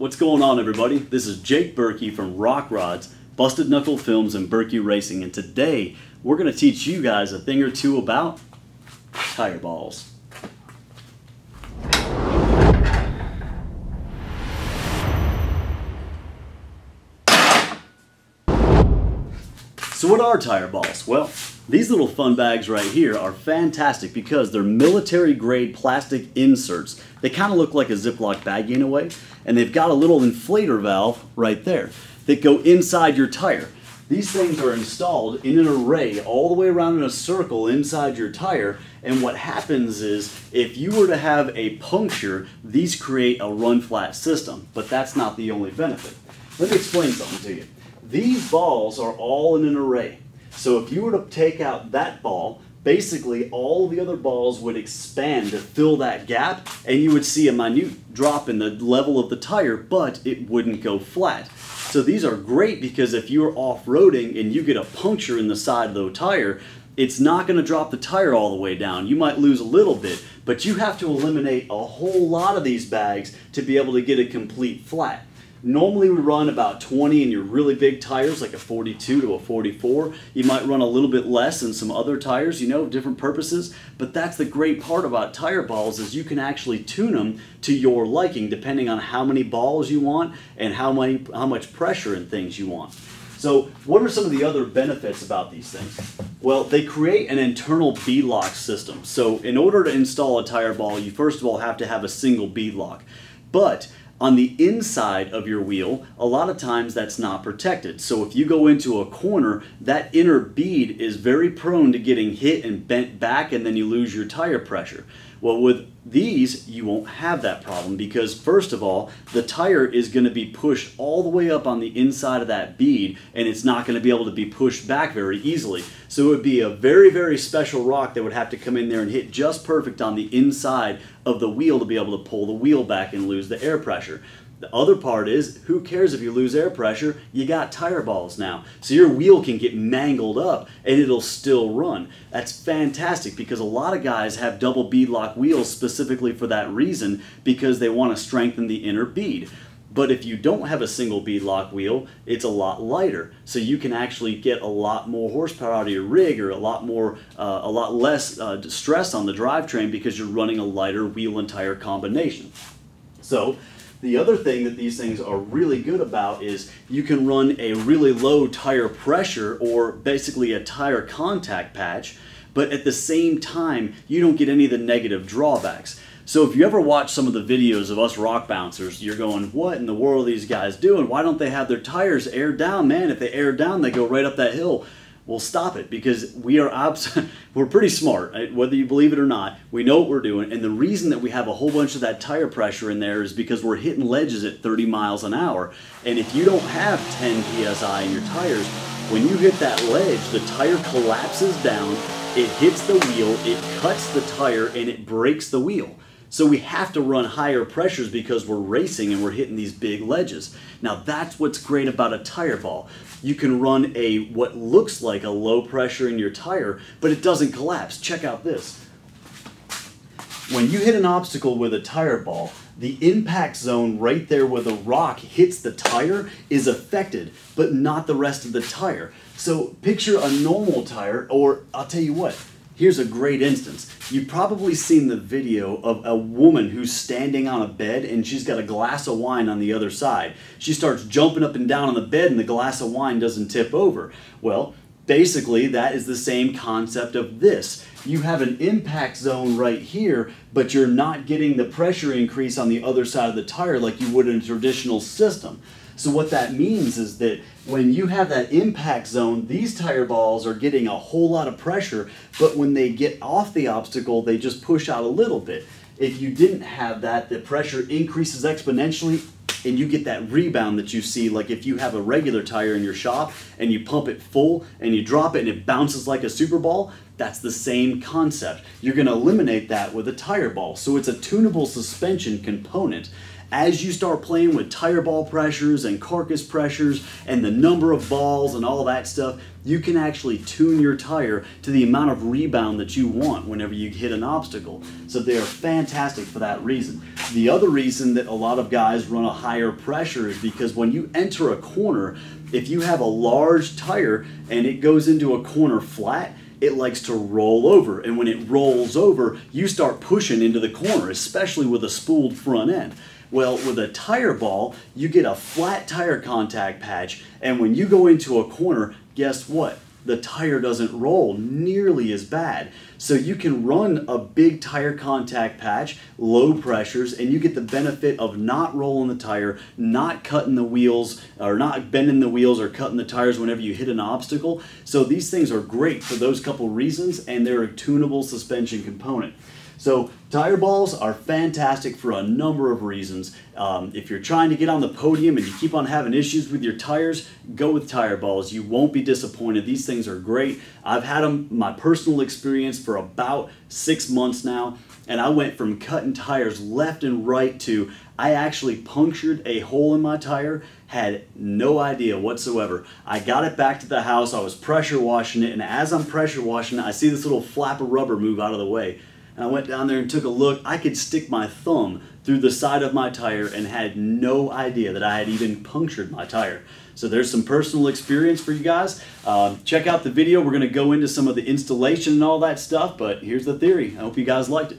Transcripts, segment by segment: What's going on, everybody? This is Jake Burkey from Rock Rods, Busted Knuckle Films, and Burkey Racing, and today we're going to teach you guys a thing or two about tire balls. So what are tire balls? Well, these little fun bags right here are fantastic because they're military grade plastic inserts. They kind of look like a Ziploc baggie in a way, and they've got a little inflator valve right there that go inside your tire. These things are installed in an array all the way around in a circle inside your tire, and what happens is if you were to have a puncture, these create a run flat system, but that's not the only benefit. Let me explain something to you. These balls are all in an array. So if you were to take out that ball, basically all the other balls would expand to fill that gap, and you would see a minute drop in the level of the tire, but it wouldn't go flat. So these are great because if you're off-roading and you get a puncture in the side of the tire, it's not going to drop the tire all the way down. You might lose a little bit, but you have to eliminate a whole lot of these bags to be able to get a complete flat. Normally we run about 20 in your really big tires, like a 42 to a 44. You might run a little bit less in some other tires, you know, different purposes. But that's the great part about tire balls, is you can actually tune them to your liking depending on how many balls you want and how much pressure and things you want. So what are some of the other benefits about these things? Well, they create an internal beadlock system. So in order to install a tire ball, you first of all have to have a single beadlock. But on the inside of your wheel, a lot of times that's not protected. So if you go into a corner, that inner bead is very prone to getting hit and bent back, and then you lose your tire pressure. Well, with these, you won't have that problem because, first of all, the tire is going to be pushed all the way up on the inside of that bead, and it's not going to be able to be pushed back very easily. So it would be a very, very special rock that would have to come in there and hit just perfect on the inside of the wheel to be able to pull the wheel back and lose the air pressure. The other part is, who cares if you lose air pressure? You got tire balls now. So your wheel can get mangled up and it'll still run. That's fantastic because a lot of guys have double beadlock wheels specifically for that reason, because they want to strengthen the inner bead. But if you don't have a single beadlock wheel, it's a lot lighter. So you can actually get a lot more horsepower out of your rig, or a lot less stress on the drivetrain because you're running a lighter wheel and tire combination. So the other thing that these things are really good about is you can run a really low tire pressure, or basically a tire contact patch, but at the same time, you don't get any of the negative drawbacks. So if you ever watch some of the videos of us rock bouncers, you're going, what in the world are these guys doing? Why don't they have their tires air down? Man, if they air down, they go right up that hill. Well, stop it, because we are we're pretty smart, right? Whether you believe it or not, we know what we're doing. And the reason that we have a whole bunch of that tire pressure in there is because we're hitting ledges at 30 miles an hour. And if you don't have 10 PSI in your tires, when you hit that ledge, the tire collapses down, it hits the wheel, it cuts the tire, and it breaks the wheel. So we have to run higher pressures because we're racing and we're hitting these big ledges. Now that's what's great about a tire ball. You can run a what looks like a low pressure in your tire, but it doesn't collapse. Check out this. When you hit an obstacle with a tire ball, the impact zone right there where the rock hits the tire is affected, but not the rest of the tire. So picture a normal tire, or I'll tell you what, here's a great instance. You've probably seen the video of a woman who's standing on a bed and she's got a glass of wine on the other side. She starts jumping up and down on the bed and the glass of wine doesn't tip over. Well, basically that is the same concept of this. You have an impact zone right here, but you're not getting the pressure increase on the other side of the tire like you would in a traditional system. So what that means is that when you have that impact zone, these tire balls are getting a whole lot of pressure, but when they get off the obstacle, they just push out a little bit. If you didn't have that, the pressure increases exponentially and you get that rebound that you see, like if you have a regular tire in your shop and you pump it full and you drop it and it bounces like a super ball. That's the same concept. You're going to eliminate that with a tire ball. So it's a tunable suspension component. As you start playing with tire ball pressures and carcass pressures and the number of balls and all that stuff, you can actually tune your tire to the amount of rebound that you want whenever you hit an obstacle. So they are fantastic for that reason. The other reason that a lot of guys run a higher pressure is because when you enter a corner, if you have a large tire and it goes into a corner flat, it likes to roll over, and when it rolls over, you start pushing into the corner, especially with a spooled front end. Well, with a tire ball, you get a flat tire contact patch, and when you go into a corner, guess what? The tire doesn't roll nearly as bad. So you can run a big tire contact patch, low pressures, and you get the benefit of not rolling the tire, not cutting the wheels, or not bending the wheels or cutting the tires whenever you hit an obstacle. So these things are great for those couple reasons, and they're a tunable suspension component. So tire balls are fantastic for a number of reasons. If you're trying to get on the podium and you keep on having issues with your tires, go with tire balls. You won't be disappointed. These things are great. I've had them, my personal experience, for about 6 months now, and I went from cutting tires left and right to I actually punctured a hole in my tire, had no idea whatsoever. I got it back to the house, I was pressure washing it, and as I'm pressure washing it, I see this little flap of rubber move out of the way. And I went down there and took a look. I could stick my thumb through the side of my tire and had no idea that I had even punctured my tire. So there's some personal experience for you guys. Check out the video. We're going to go into some of the installation and all that stuff, but here's the theory. I hope you guys liked it.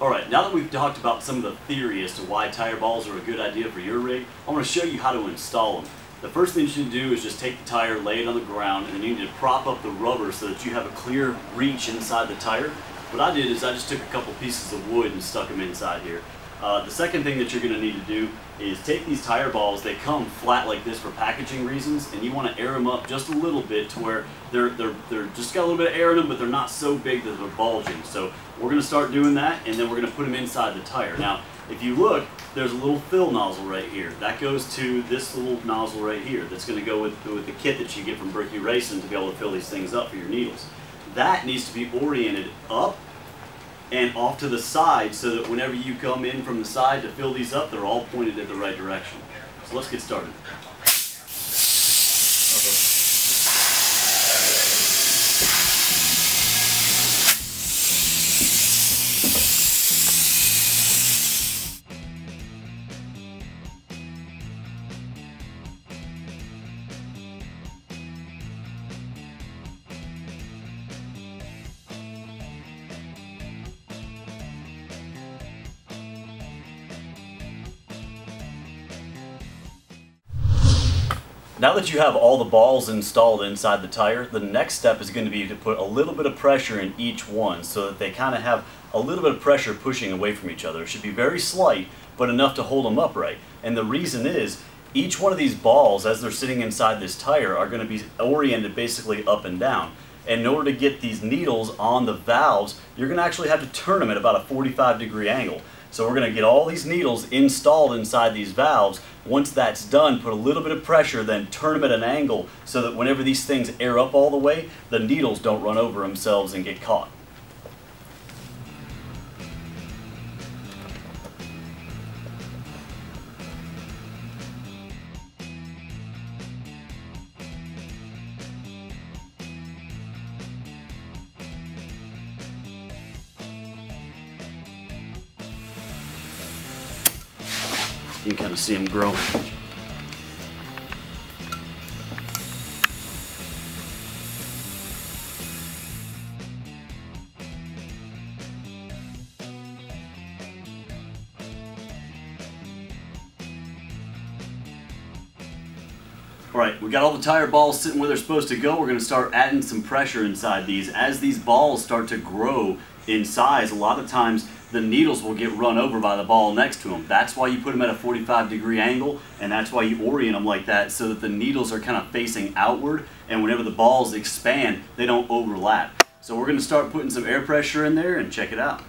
All right, now that we've talked about some of the theory as to why tire balls are a good idea for your rig, I want to show you how to install them. The first thing you should do is just take the tire, lay it on the ground, and then you need to prop up the rubber so that you have a clear reach inside the tire. What I did is I just took a couple pieces of wood and stuck them inside here. The second thing that you're going to need to do is take these tire balls. They come flat like this for packaging reasons, and you want to air them up just a little bit to where they're just got a little bit of air in them, but they're not so big that they're bulging. So we're going to start doing that, and then we're going to put them inside the tire. Now, if you look, there's a little fill nozzle right here. That goes to this little nozzle right here that's going to go with the kit that you get from Burkey Racing to be able to fill these things up for your needles. That needs to be oriented up and off to the side so that whenever you come in from the side to fill these up, they're all pointed in the right direction. So let's get started. Now that you have all the balls installed inside the tire, the next step is going to be to put a little bit of pressure in each one so that they kind of have a little bit of pressure pushing away from each other. It should be very slight, but enough to hold them upright. And the reason is, each one of these balls, as they're sitting inside this tire, are going to be oriented basically up and down. And in order to get these needles on the valves, you're going to actually have to turn them at about a 45-degree angle. So we're going to get all these needles installed inside these valves. Once that's done, put a little bit of pressure, then turn them at an angle so that whenever these things air up all the way, the needles don't run over themselves and get caught. You can kind of see them growing. Alright, we got all the tire balls sitting where they're supposed to go. We're going to start adding some pressure inside these. As these balls start to grow in size, a lot of times the needles will get run over by the ball next to them. That's why you put them at a 45-degree angle, and that's why you orient them like that so that the needles are kind of facing outward, and whenever the balls expand, they don't overlap. So we're going to start putting some air pressure in there and check it out.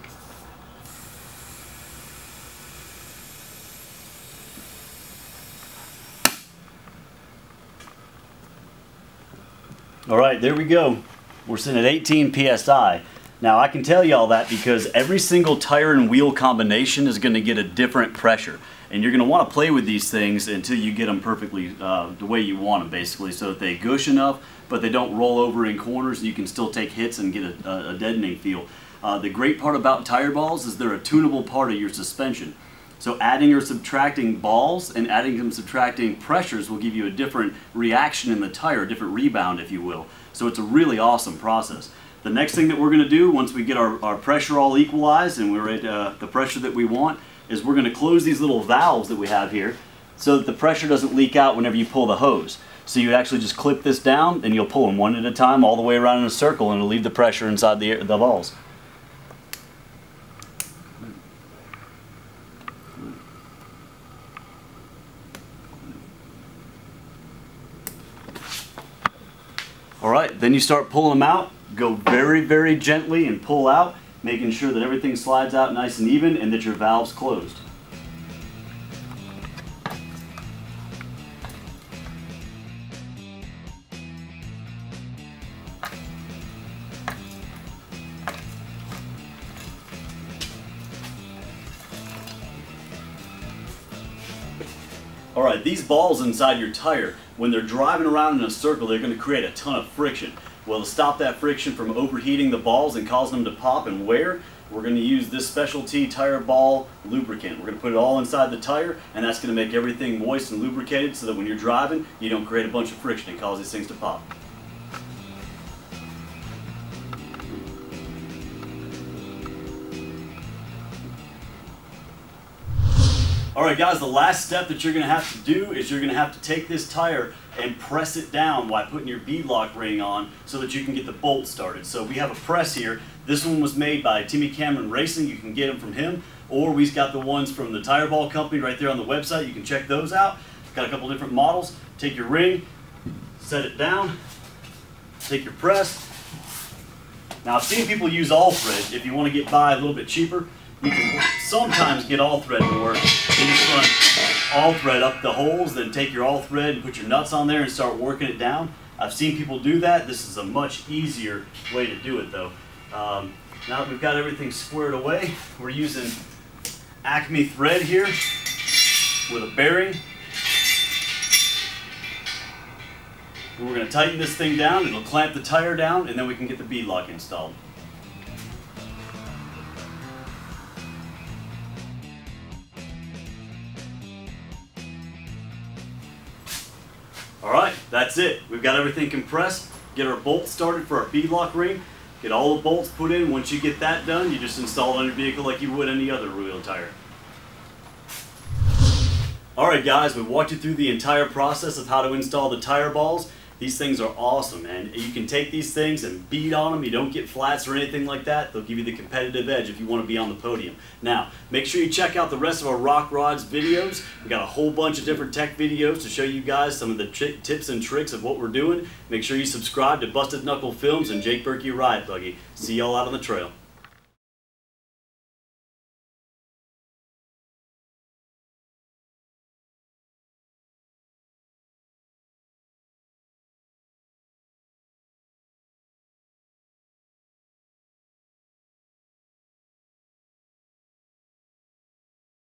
All right, there we go. We're sitting at 18 PSI. Now I can tell you all that because every single tire and wheel combination is going to get a different pressure. And you're going to want to play with these things until you get them perfectly the way you want them, basically, so that they gush enough, but they don't roll over in corners and you can still take hits and get a deadening feel. The great part about tire balls is they're a tunable part of your suspension. So adding or subtracting balls and adding and subtracting pressures will give you a different reaction in the tire, a different rebound, if you will. So it's a really awesome process. The next thing that we're going to do, once we get our pressure all equalized and we're at the pressure that we want, is we're going to close these little valves that we have here so that the pressure doesn't leak out whenever you pull the hose. So you actually just clip this down and you'll pull them one at a time all the way around in a circle, and it'll leave the pressure inside the balls. Alright, then you start pulling them out. Go very, very gently and pull out, making sure that everything slides out nice and even and that your valve's closed. Alright, these balls inside your tire, when they're driving around in a circle, they're going to create a ton of friction. Well, to stop that friction from overheating the balls and causing them to pop and wear, we're going to use this specialty tire ball lubricant. We're going to put it all inside the tire, and that's going to make everything moist and lubricated so that when you're driving, you don't create a bunch of friction and cause these things to pop. Alright guys, the last step that you're going to have to do is you're going to have to take this tire and press it down by putting your beadlock ring on so that you can get the bolt started. So we have a press here. This one was made by Timmy Cameron Racing. You can get them from him, or we've got the ones from the Tire Ball Company right there on the website. You can check those out. Got a couple different models. Take your ring, set it down, take your press. Now I've seen people use all thread. If you want to get by a little bit cheaper, you can sometimes get all thread to work. You just run all thread up the holes, then take your all thread and put your nuts on there and start working it down. I've seen people do that. This is a much easier way to do it though. Now that we've got everything squared away, we're using Acme thread here with a bearing. And we're going to tighten this thing down. It'll clamp the tire down, and then we can get the beadlock installed. Alright, that's it. We've got everything compressed. Get our bolts started for our beadlock ring. Get all the bolts put in. Once you get that done, you just install it on your vehicle like you would any other wheel tire. Alright guys, we walked you through the entire process of how to install the tire balls. These things are awesome, man. You can take these things and beat on them. You don't get flats or anything like that. They'll give you the competitive edge if you want to be on the podium. Now, make sure you check out the rest of our Rock Rods videos. We've got a whole bunch of different tech videos to show you guys some of the tips and tricks of what we're doing. Make sure you subscribe to Busted Knuckle Films and Jake Burkey Riot Buggy. See y'all out on the trail.